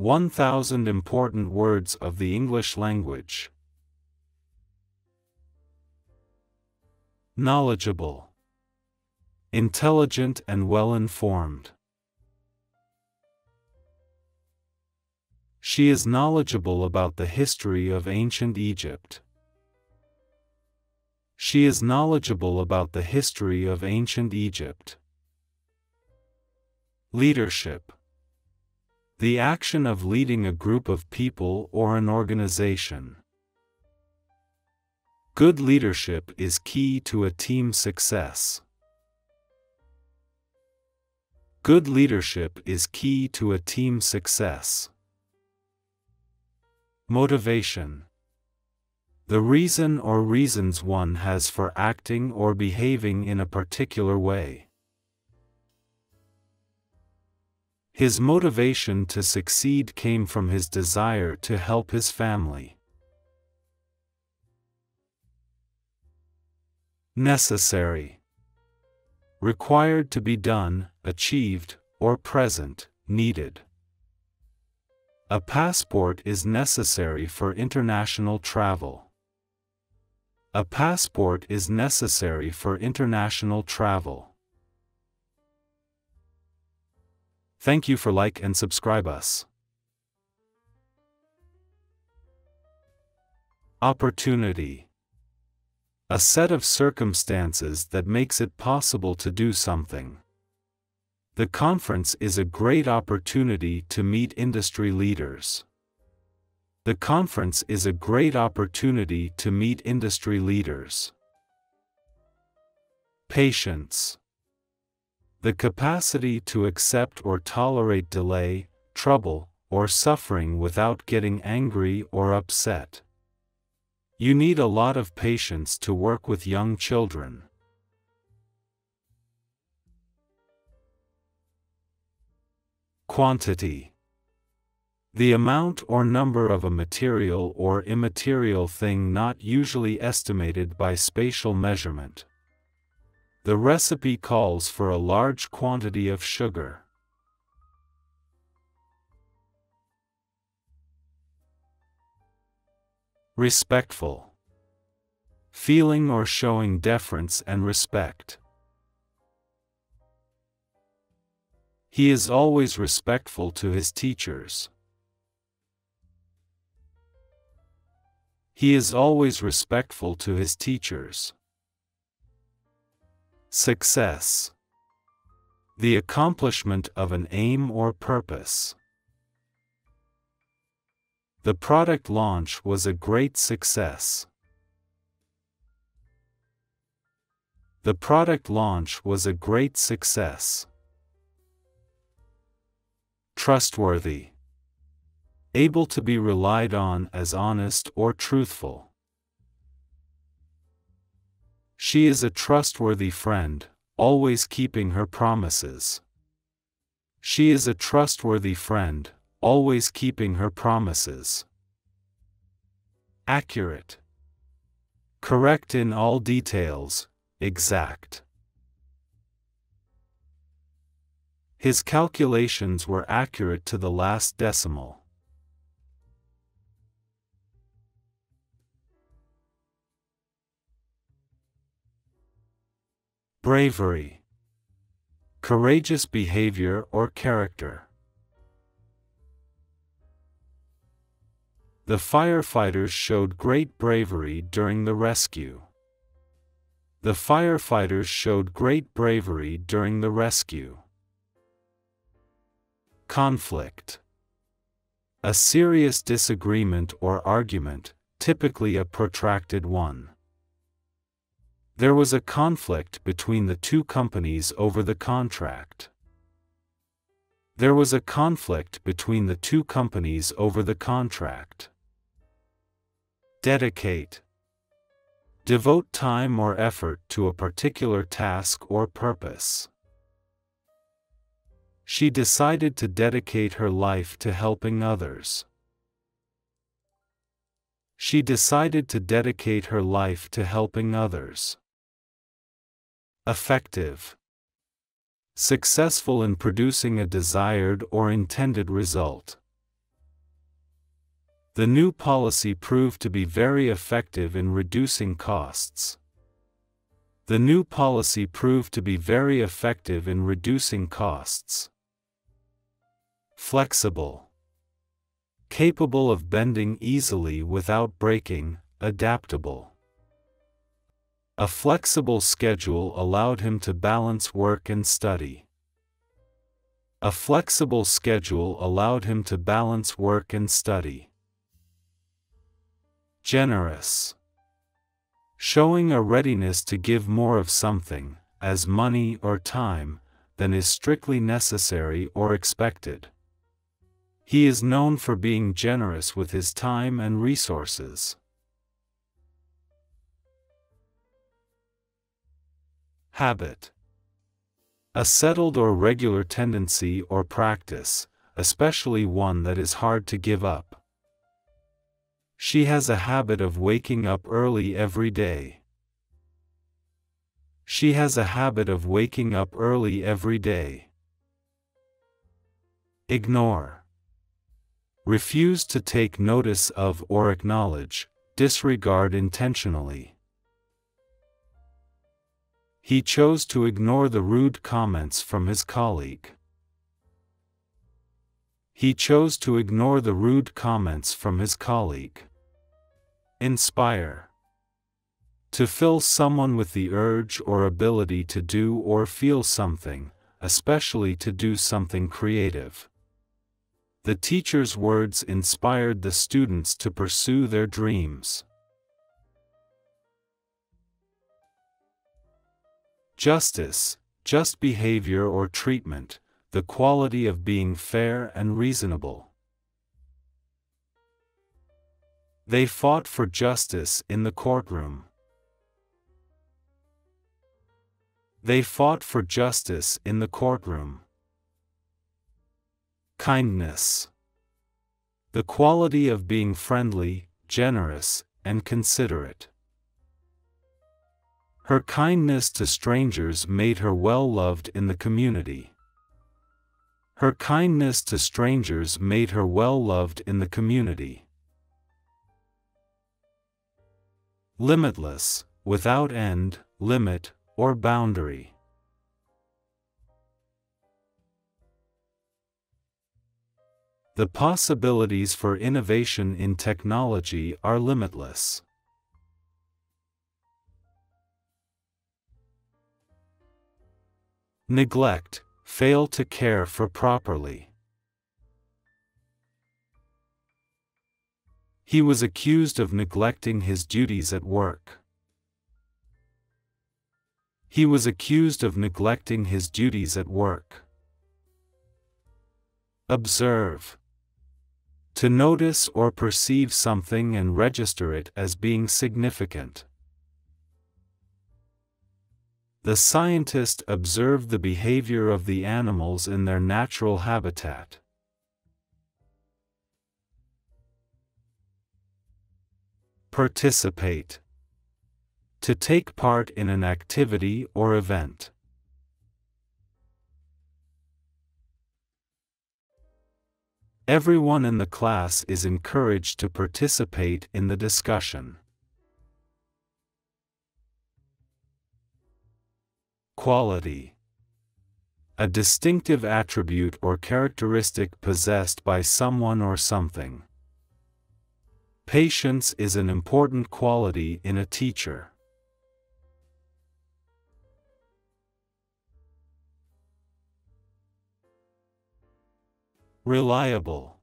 1,000 Important Words of the English Language. Knowledgeable, intelligent and well-informed. She is knowledgeable about the history of ancient Egypt. She is knowledgeable about the history of ancient Egypt. Leadership. The action of leading a group of people or an organization. Good leadership is key to a team's success. Good leadership is key to a team's success. Motivation. The reason or reasons one has for acting or behaving in a particular way. His motivation to succeed came from his desire to help his family. Necessary. Required to be done, achieved, or present, needed. A passport is necessary for international travel. A passport is necessary for international travel. Thank you for like and subscribe us. Opportunity. A set of circumstances that makes it possible to do something. The conference is a great opportunity to meet industry leaders. The conference is a great opportunity to meet industry leaders. Patience. The capacity to accept or tolerate delay, trouble, or suffering without getting angry or upset. You need a lot of patience to work with young children. Quantity. The amount or number of a material or immaterial thing not usually estimated by spatial measurement. The recipe calls for a large quantity of sugar. Respectful. Feeling or showing deference and respect. He is always respectful to his teachers. He is always respectful to his teachers. Success. The accomplishment of an aim or purpose. The product launch was a great success. The product launch was a great success. Trustworthy. Able to be relied on as honest or truthful. She is a trustworthy friend, always keeping her promises. She is a trustworthy friend, always keeping her promises. Accurate. Correct in all details, exact. His calculations were accurate to the last decimal. Bravery. Courageous behavior or character. The firefighters showed great bravery during the rescue. The firefighters showed great bravery during the rescue. Conflict. A serious disagreement or argument, typically a protracted one. There was a conflict between the two companies over the contract. There was a conflict between the two companies over the contract. Dedicate. Devote time or effort to a particular task or purpose. She decided to dedicate her life to helping others. She decided to dedicate her life to helping others. Effective. Successful in producing a desired or intended result. The new policy proved to be very effective in reducing costs. The new policy proved to be very effective in reducing costs. Flexible. Capable of bending easily without breaking, adaptable. A flexible schedule allowed him to balance work and study. A flexible schedule allowed him to balance work and study. Generous. Showing a readiness to give more of something, as money or time, than is strictly necessary or expected. He is known for being generous with his time and resources. Habit. A settled or regular tendency or practice, especially one that is hard to give up. She has a habit of waking up early every day. She has a habit of waking up early every day. Ignore. Refuse to take notice of or acknowledge, disregard intentionally. He chose to ignore the rude comments from his colleague. He chose to ignore the rude comments from his colleague. Inspire. To fill someone with the urge or ability to do or feel something, especially to do something creative. The teacher's words inspired the students to pursue their dreams. Justice, just behavior or treatment, the quality of being fair and reasonable. They fought for justice in the courtroom. They fought for justice in the courtroom. Kindness. The quality of being friendly, generous, and considerate. Her kindness to strangers made her well loved in the community. Her kindness to strangers made her well loved in the community. Limitless, without end, limit, or boundary. The possibilities for innovation in technology are limitless. Neglect, fail to care for properly. He was accused of neglecting his duties at work. He was accused of neglecting his duties at work. Observe. To notice or perceive something and register it as being significant. The scientist observed the behavior of the animals in their natural habitat. Participate. To take part in an activity or event. Everyone in the class is encouraged to participate in the discussion. Quality. A distinctive attribute or characteristic possessed by someone or something. Patience is an important quality in a teacher. Reliable.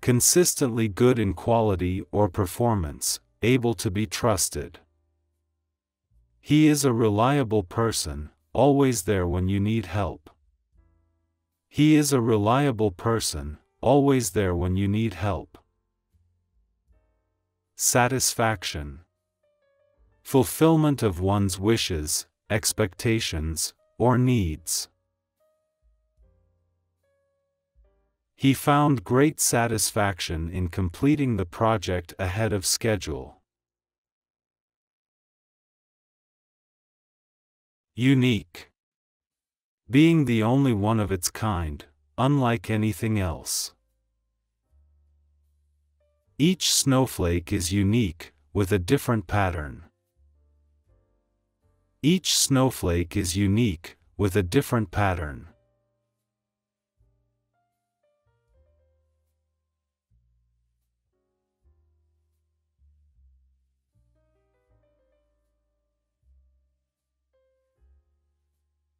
Consistently good in quality or performance, able to be trusted. He is a reliable person, always there when you need help. He is a reliable person, always there when you need help. Satisfaction. Fulfillment of one's wishes, expectations, or needs. He found great satisfaction in completing the project ahead of schedule. Unique. Being the only one of its kind, unlike anything else. Each snowflake is unique, with a different pattern. Each snowflake is unique, with a different pattern.